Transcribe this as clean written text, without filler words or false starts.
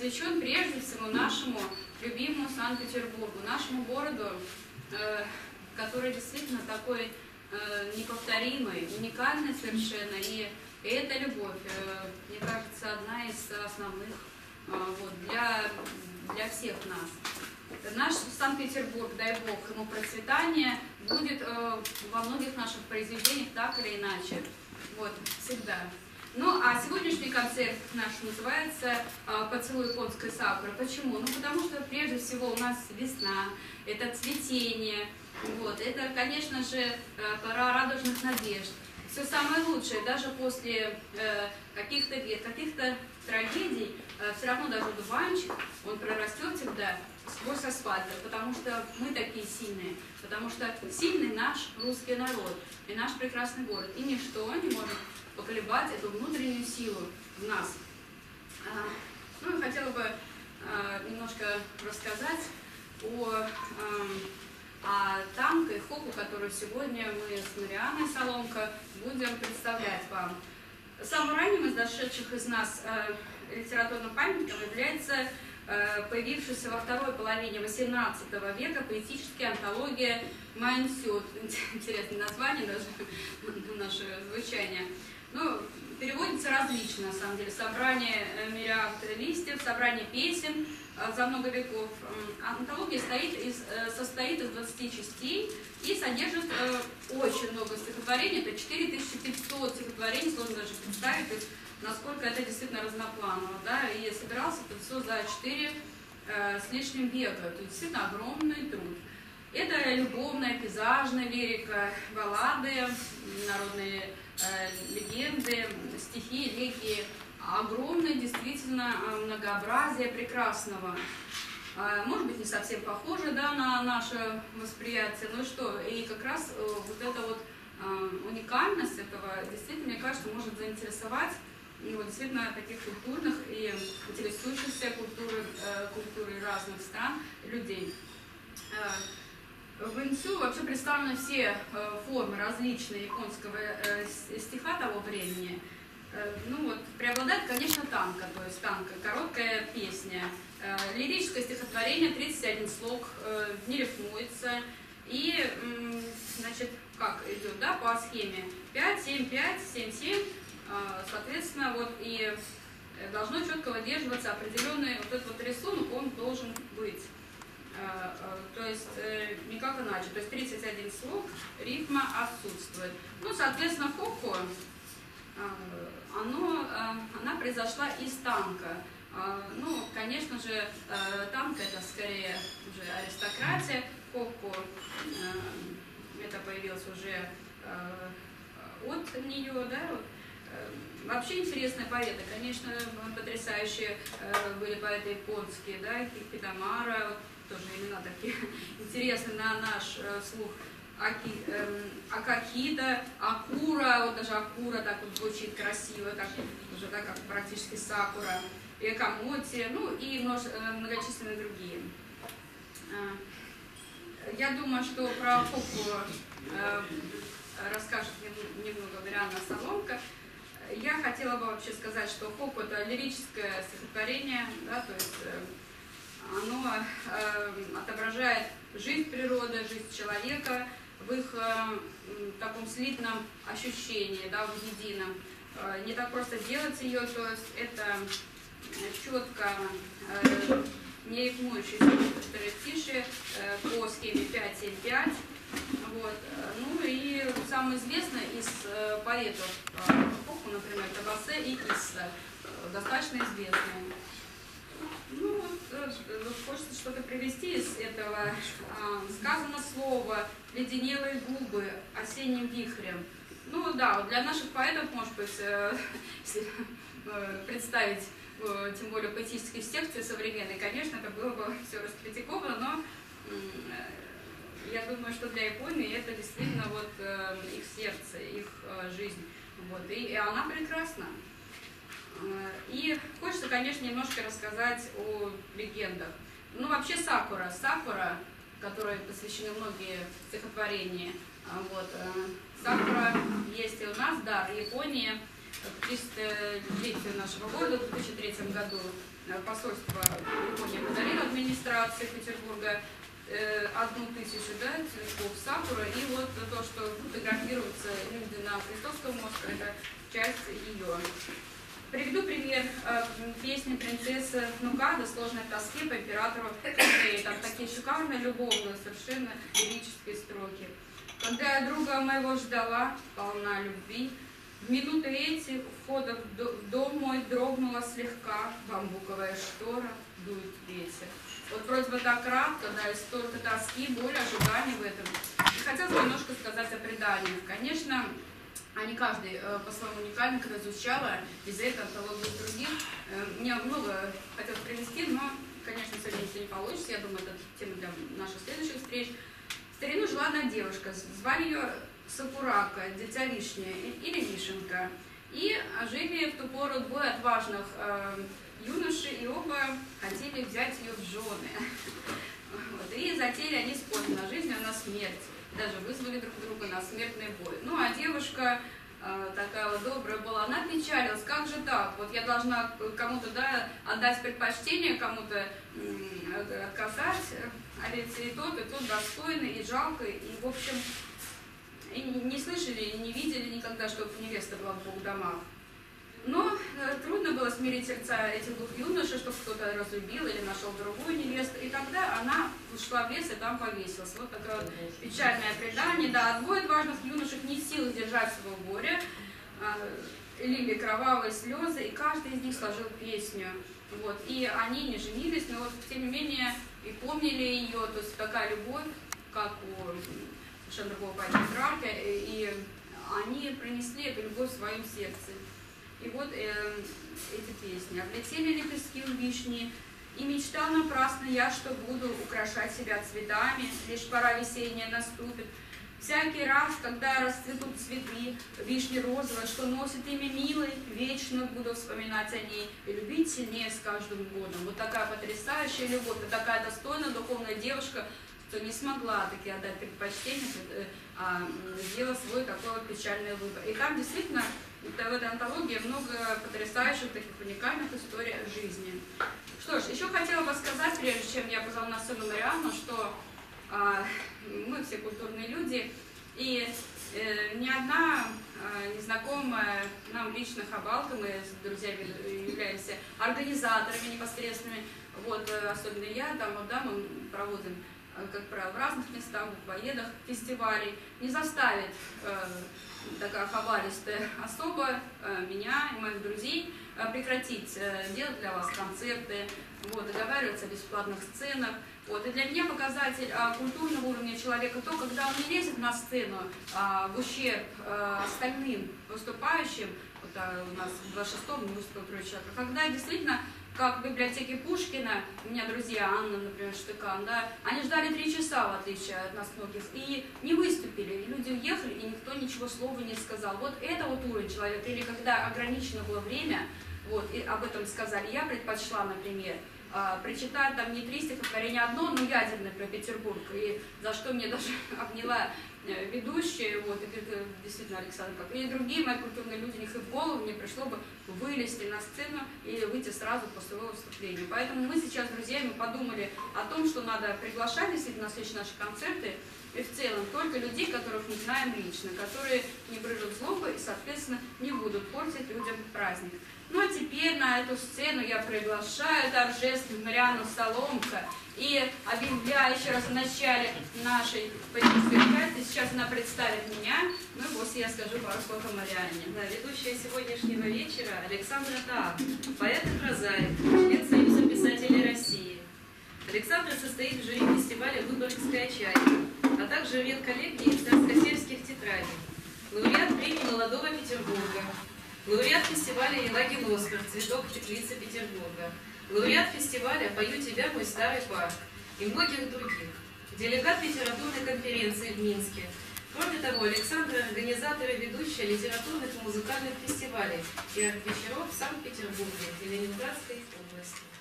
посвящен прежде всего нашему любимому Санкт-Петербургу, нашему городу, который действительно такой неповторимый, уникальный совершенно. И эта любовь, мне кажется, одна из основных вот, для всех нас. Наш Санкт-Петербург, дай бог ему процветание, будет во многих наших произведениях так или иначе. Вот, всегда. Ну, а сегодняшний концерт наш называется «Поцелуй японской сакуры». Почему? Ну, потому что, прежде всего, у нас весна, это цветение, вот, это, конечно же, пора радужных надежд. Все самое лучшее, даже после каких-то бед, каких-то трагедий, все равно даже дуванчик, он прорастет всегда сквозь асфальт, потому что мы такие сильные, потому что сильный наш русский народ и наш прекрасный город. И ничто не может поколебать эту внутреннюю силу в нас. Ну и хотела бы немножко рассказать о танго и хоку, которую сегодня мы с Марианной Соломко будем представлять вам. Самым ранним из дошедших из нас литературным памятником является появившаяся во второй половине XVIII века поэтическая антология «Мансю». Интересное название даже наше звучание. Ну, переводится различно, на самом деле. Собрание мириад листьев, собрание песен за много веков. Антология состоит из 20 частей и содержит очень много стихотворений. Это 4500 стихотворений, сложно даже представить, насколько это действительно разнопланово. Да? И собирался это все за 4 с лишним века. Это действительно огромный труд. Это любовная, пейзажная лирика, баллады, народные легенды, стихи, элегии. Огромное действительно многообразие прекрасного. Может быть, не совсем похоже, да, на наше восприятие, но что, и как раз вот эта вот уникальность этого действительно, мне кажется, может заинтересовать и вот действительно таких культурных и интересующихся культурой разных стран людей. В инсю вообще представлены все формы различные японского стиха того времени. Ну вот, преобладает, конечно, танго, то есть танго, короткая песня. Лирическое стихотворение, 31 слог, не рифмуется. И, значит, как идет, да, по схеме 5, 7, 5, 7, 7, соответственно, вот и должно четко выдерживаться определенный вот этот вот рисунок, он должен быть. То есть никак иначе. То есть 31 слог, рифма отсутствует. Ну, соответственно, хоку, она произошла из танго. Ну, конечно же, танго это скорее уже аристократия, хоку это появилось уже от нее, да. Вообще интересные поэты, конечно, потрясающие были поэты японские, да, Кирпидомара, тоже имена такие интересные на наш слух. Акахида, акура, вот даже акура так вот звучит красиво, так уже, да, как практически сакура, и камоти, ну и многочисленные другие. Я думаю, что про хоку расскажет немного Марианна Соломко. Я хотела бы вообще сказать, что хоку это лирическое стихотворение, да, то есть оно отображает жизнь природы, жизнь человека в их таком слитном ощущении, да, в едином. Не так просто делать ее, то есть это четко не рифмующиеся тише по схеме 5-7-5. Вот. Ну и самый известный из поэтов, например, Табассе и Кисса, достаточно известный. Ну вот, хочется что-то привести из этого. Сказано слово, леденелые губы, осенним вихрем. Ну да, вот для наших поэтов, может быть, если представить, тем более поэтические тексты современные, конечно, это было бы все раскритиковано, но я думаю, что для Японии это действительно вот их сердце, их жизнь. Вот, и она прекрасна. И хочется, конечно, немножко рассказать о легендах. Ну, вообще сакура. Сакура, которой посвящены многие стихотворения. Вот. Сакура есть и у нас, да, в Японии. 300-летию нашего города в 2003 году посольство Японии подарило администрации Петербурга 1000 цветков сакуры, и вот то, что фотографируются люди на Крестовском мосту, это часть ее. Приведу пример песни «Принцесса Нугада» «Сложной тоске» по императору Киссе. Там такие шикарные, любовные, совершенно лирические строки. «Когда я друга моего ждала, полна любви, в минуты эти у входа в дом мой дрогнула слегка бамбуковая штора, дует ветер». Вот вроде бы так кратко, да, и столько тоски, боли, ожиданий в этом. И хотелось немножко сказать о преданиях. Конечно, они каждый по-своему уникальны, когда изучала, из-за этого антологию других. Мне много хотелось привести, но, конечно, сегодня все не получится. Я думаю, это тема для наших следующих встреч. В старину жила одна девушка, звали ее Сапурака, дитя вишня или вишенка. И жили в ту пору двое отважных юноши, и оба хотели взять ее в жены. Вот, и затеяли они спор на жизнь, а на смерть. Даже вызвали друг друга на смертный бой. Ну, а девушка такая вот добрая была, она печалилась, как же так? Вот я должна кому-то, да, отдать предпочтение, кому-то отказать, а ведь и тот достойный, и жалко, и, в общем, и не слышали, и не видели никогда, чтобы невеста была в двух домах. Но трудно было смирить сердца этих двух юношей, чтобы кто-то разлюбил или нашел другую невесту. И тогда она ушла в лес и там повесилась. Вот такое вот печальное предание. Да, двое важных юношек не в силах держать своего горя, лили кровавые слезы, и каждый из них сложил песню. Вот. И они не женились, но вот, тем не менее, и помнили ее. То есть такая любовь, как у совершенно другого поэта, и они принесли эту любовь в своем сердце. И вот эти песни. «Облетели лепестки у вишни, и мечта напрасно я, что буду украшать себя цветами, лишь пора весенняя наступит. Всякий раз, когда расцветут цветы, вишни розовые, что носит имя милой, вечно буду вспоминать о ней и любить сильнее с каждым годом». Вот такая потрясающая любовь, вот такая достойная духовная девушка, что не смогла таки отдать предпочтение, а сделала свой такой вот печальный выбор. И там действительно... В этой антологии много потрясающих, таких уникальных историй жизни. Что ж, еще хотела бы сказать, прежде чем я позвала на сцену Марианну, что мы все культурные люди, и ни одна незнакомая нам лично хабалка, мы с друзьями являемся организаторами непосредственными, вот, особенно я, там, вот, да, мы проводим, как правило, в разных местах, в поедах, фестивалей, не заставит... такая хабаристая особа, меня и моих друзей, прекратить делать для вас концерты, вот, договариваться о бесплатных сценах. Вот. И для меня показатель культурного уровня человека то, когда он не лезет на сцену в ущерб остальным выступающим, вот, у нас в 26-м мужского крючака, когда действительно, как в библиотеке Пушкина, у меня друзья Анна, например, Штыкан, да, они ждали 3 часа, в отличие от нас многих, и не выступили, и люди уехали, и никто ничего слова не сказал. Вот это вот уровень человека, или когда ограничено было время, вот, и об этом сказали, я предпочла, например, прочитать там не 3 стихотворения одно, но ядерное про Петербург, и за что мне даже обняла ведущие, вот, это действительно Александра Таак, и другие мои культурные люди, у них и в голову мне пришло бы вылезти на сцену и выйти сразу после своего выступления. Поэтому мы сейчас, друзья, мы подумали о том, что надо приглашать действительно на следующие наши концерты, и в целом только людей, которых мы знаем лично, которые не брыжут злобой и, соответственно, не будут портить людям праздник. Ну а теперь на эту сцену я приглашаю торжественно Марианну Соломко и объявляю еще раз в начале нашей поездки. Сейчас она представит меня, ну и после я скажу пару слов о Марианне. Да, ведущая сегодняшнего вечера Александра Таак, поэт и прозаик, член Союза писателей России. Александра состоит в жюри фестиваля «Лубернская чайка», а также член коллегии Царскосельских тетрадей, лауреат премии Молодого Петербурга, лауреат фестиваля «Елаги Москар» «Цветок теплицы Петербурга», лауреат фестиваля «Пою тебя, мой старый парк» и многих других, делегат литературной конференции в Минске. Кроме того, Александра – организатор и ведущая литературных и музыкальных фестивалей и арт-вечеров в Санкт-Петербурге и Ленинградской области.